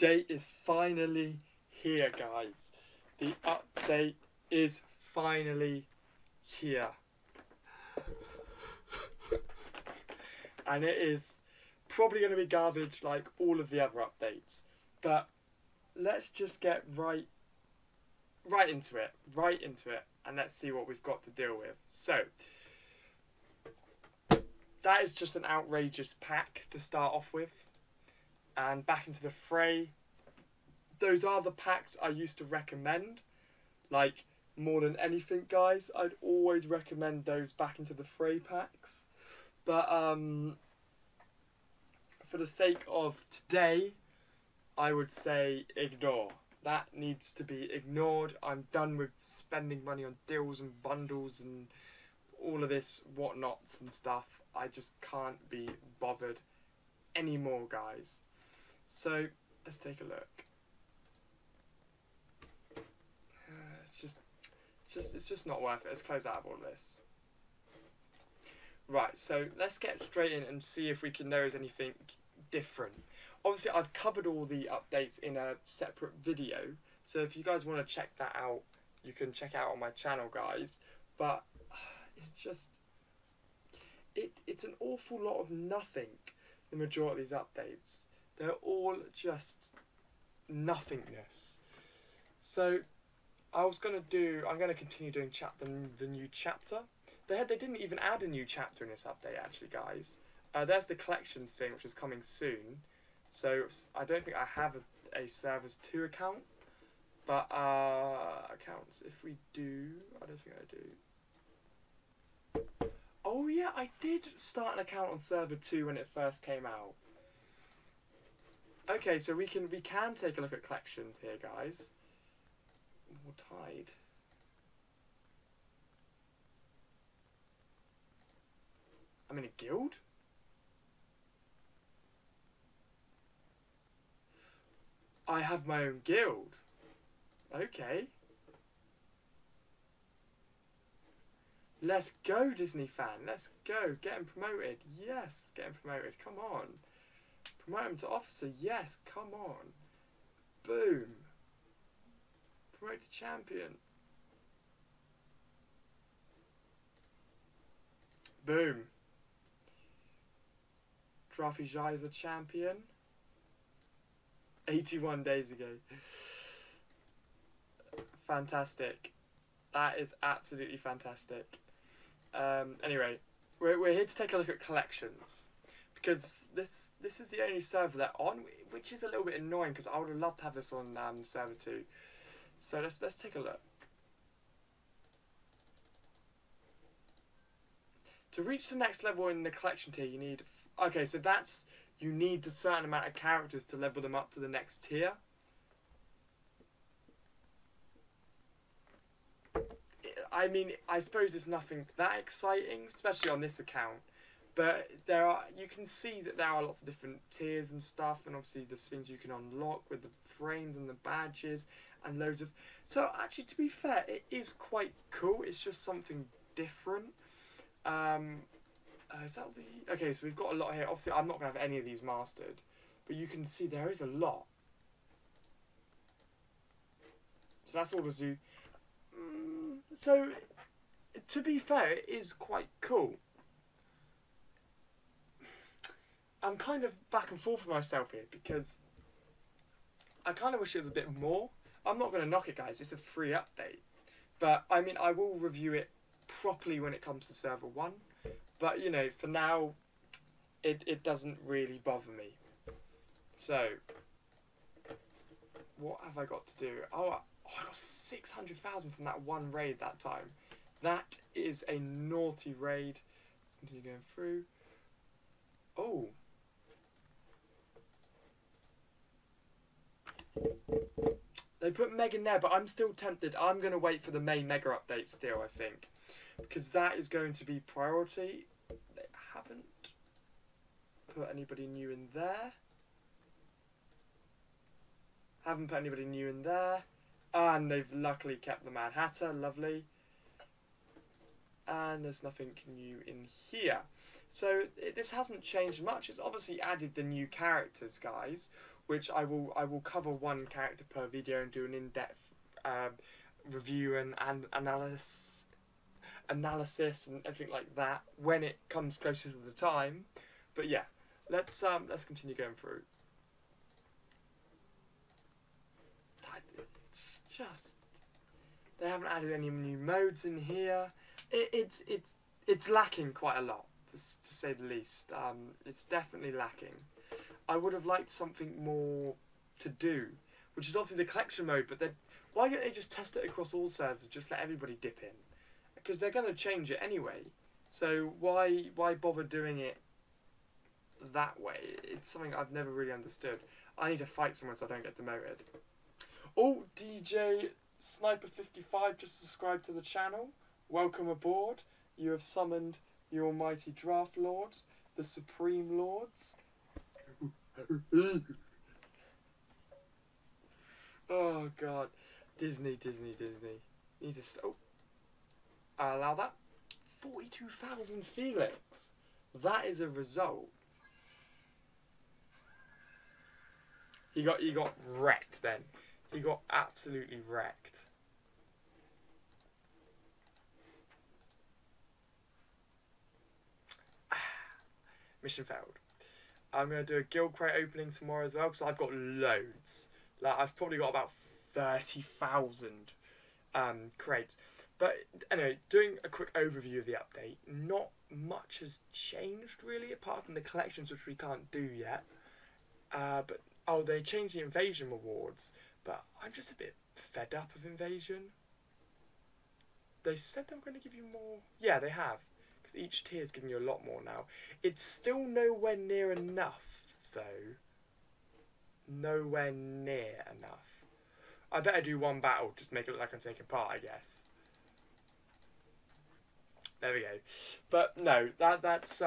update is finally here, guys. The update is finally here. And it is probably going to be garbage like all of the other updates. But let's just get right into it, and let's see what we've got to deal with. So that is just an outrageous pack to start off with. And Back Into the Fray, those are the packs I used to recommend. Like, more than anything, guys, I'd always recommend those Back Into the Fray packs. But for the sake of today, I would say ignore. That needs to be ignored. I'm done with spending money on deals and bundles and all of this whatnots and stuff. I just can't be bothered anymore, guys. So let's take a look. It's just not worth it. Let's close out of all this. Right, so let's get straight in and see if we can notice anything different. Obviously, I've covered all the updates in a separate video, so if you guys want to check that out, you can check out on my channel, guys. But it's just, it's an awful lot of nothing, the majority of these updates. They're all just nothingness. So I'm going to continue doing the new chapter. They didn't even add a new chapter in this update, actually, guys. There's the collections thing, which is coming soon. So I don't think I have a Servers 2 account, but accounts, if we do, I don't think I do. Oh yeah, I did start an account on Server 2 when it first came out. Okay, so we can take a look at collections here, guys. We're tied. I'm in a guild? I have my own guild. Okay. Let's go, Disney fan. Let's go. Get him promoted. Yes, get him promoted. Come on. Promote him to officer. Yes, come on. Boom. Promote to champion. Boom. Giraffey Josh is a champion. 81 days ago. Fantastic. That is absolutely fantastic. Anyway, we're here to take a look at collections, because this is the only server they're on, which is a little bit annoying, because I would have loved to have this on server 2. So let's take a look. To reach the next level in the collection tier, you need... Okay, so that's... You need a certain amount of characters to level them up to the next tier. I mean, I suppose it's nothing that exciting, especially on this account. But there are, you can see that there are lots of different tiers and stuff, and obviously there's things you can unlock with the frames and the badges and loads of... So actually, to be fair, it is quite cool. It's just something different. Is that the... Okay, so we've got a lot here. Obviously, I'm not going to have any of these mastered. But you can see there is a lot. So that's all the zoo. So, to be fair, it is quite cool. I'm kind of back and forth with myself here, because I kind of wish it was a bit more. I'm not going to knock it, guys. It's a free update. But, I mean, I will review it properly when it comes to Server 1. But, you know, for now, it doesn't really bother me. So, what have I got to do? Oh, I got 600,000 from that one raid that time. That is a naughty raid. Let's continue going through. Oh. They put Meg in there, but I'm still tempted. I'm going to wait for the main Mega update still, I think. Because that is going to be priority. They haven't put anybody new in there. Haven't put anybody new in there. And they've luckily kept the Mad Hatter. Lovely. And there's nothing new in here. So this hasn't changed much. It's obviously added the new characters, guys, which I will cover one character per video and do an in-depth review and analysis and everything like that when it comes closer to the time. But yeah, let's continue going through. It's just they haven't added any new modes in here. It's lacking quite a lot, to say the least. It's definitely lacking. I would have liked something more to do, which is obviously the collection mode, but then why don't they just test it across all servers and just let everybody dip in? Because they're going to change it anyway, so why bother doing it that way? It's something I've never really understood. I need to fight someone so I don't get demoted. Oh, DJ Sniper55 just subscribed to the channel. Welcome aboard. You have summoned the almighty Draft Lords, the Supreme Lords. Oh God, Disney, Disney, Disney. Need to oh, I allow that. 42,000 Felix. That is a result. He got wrecked then. He got absolutely wrecked. Mission failed. I'm going to do a guild crate opening tomorrow as well, because I've got loads. Like, I've probably got about 30,000 crates. But anyway, doing a quick overview of the update, not much has changed really, apart from the collections, which we can't do yet. But oh, they changed the invasion rewards, but I'm just a bit fed up of invasion. They said they were going to give you more. Yeah, they have. Each tier is giving you a lot more now. It's still nowhere near enough, though. Nowhere near enough. I better do one battle just to make it look like I'm taking part, I guess. There we go. But no, that's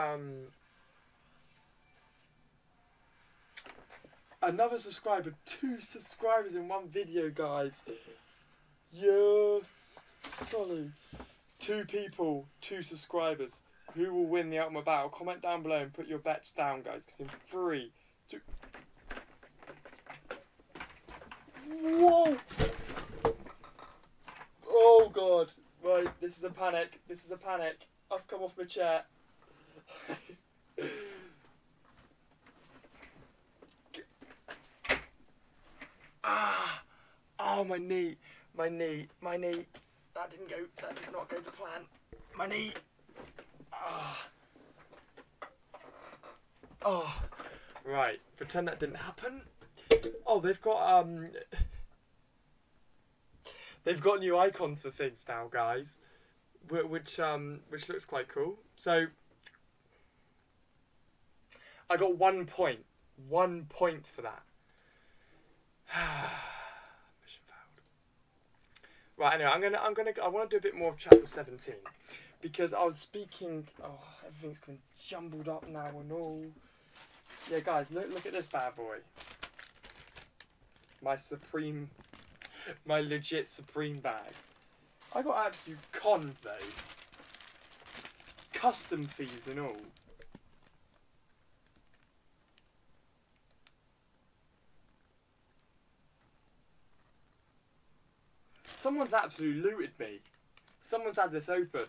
another subscriber. 2 subscribers in one video, guys. Yes, solid. 2 people, 2 subscribers. Who will win the ultimate battle? Comment down below and put your bets down, guys. Because in 3, 2... Whoa! Oh, God. Right, this is a panic. This is a panic. I've come off my chair. Ah! Oh, my knee. My knee. My knee. That did not go to plan. My knee. Ah. Oh. Right, pretend that didn't happen. Oh, they've got new icons for things now, guys, which looks quite cool. So, I got 1 point. 1 point for that. Right, anyway, I want to do a bit more of chapter 17, because I was speaking. Oh, everything's been jumbled up now and all. Yeah, guys, look at this bad boy. My legit Supreme bag. I got absolute conned though. Custom fees and all. Someone's absolutely looted me. Someone's had this open.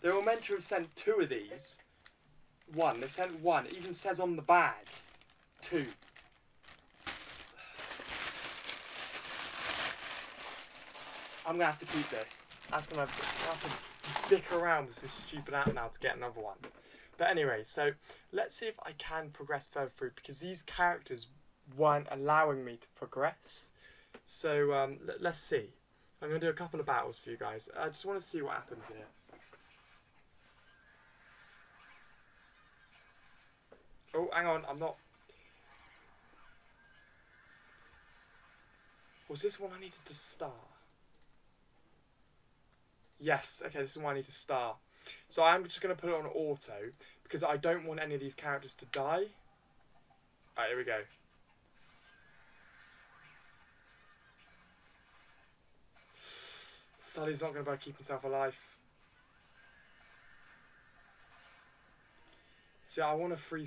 They were meant to have sent 2 of these. 1. They sent 1. It even says on the bag. 2. I'm going to have to keep this. That's going to have to dick around with this stupid app now to get another one. But anyway, so let's see if I can progress further through, because these characters weren't allowing me to progress. So let's see. I'm going to do a couple of battles for you guys. I just want to see what happens here. Oh, hang on, I'm not... Was this one I needed to star? Yes, okay, this is one I need to star. So I'm just going to put it on auto, because I don't want any of these characters to die. Alright, here we go. Sully's not going to be able to keep himself alive. See, I want a free...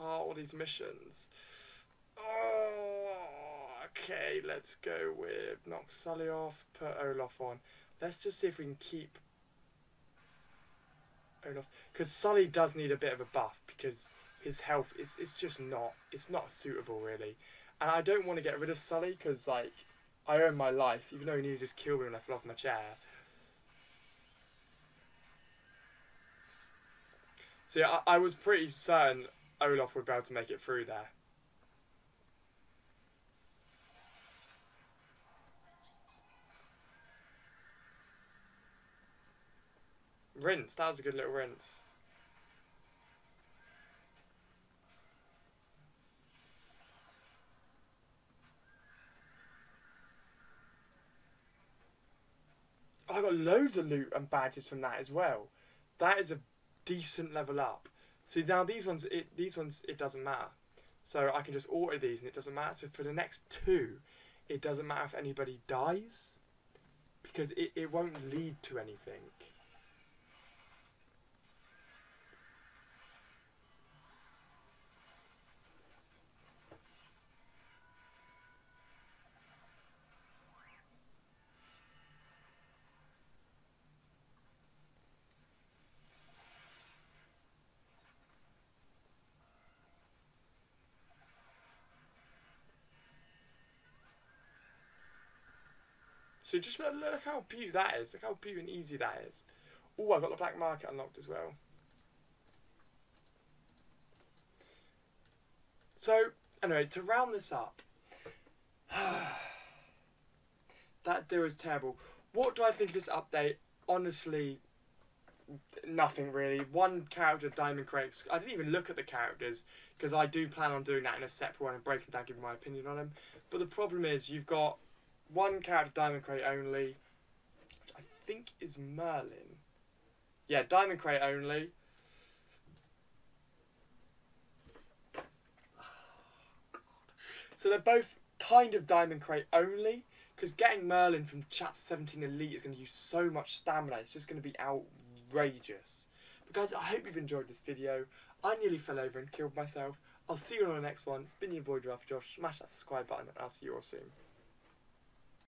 all these missions. Oh, okay, let's go with... knock Sully off, put Olaf on. Let's just see if we can keep... Olaf. Because Sully does need a bit of a buff, because his health, it's just not... it's not suitable, really. And I don't want to get rid of Sully, because, like, I own my life, even though he nearly just killed me when I fell off my chair. So yeah, I was pretty certain Olaf would be able to make it through there. Rinse, that was a good little rinse. I got loads of loot and badges from that as well. That is a decent level up. See, now these ones it doesn't matter. So I can just auto these and it doesn't matter. So for the next two, it doesn't matter if anybody dies, because it won't lead to anything. So just look how beautiful that is. Look how beautiful and easy that is. Oh, I've got the black market unlocked as well. So, anyway, to round this up. That deal is terrible. What do I think of this update? Honestly, nothing really. One character, Diamond Craigs. I didn't even look at the characters, because I do plan on doing that in a separate one and breaking down, giving my opinion on them. But the problem is, you've got... one character, Diamond Crate only, which I think is Merlin. Yeah, Diamond Crate only. Oh, God. So they're both kind of Diamond Crate only, because getting Merlin from Chapter 17 Elite is going to use so much stamina, it's just going to be outrageous. But guys, I hope you've enjoyed this video. I nearly fell over and killed myself. I'll see you on the next one. It's been your boy, Giraffey Josh. Smash that subscribe button, and I'll see you all soon.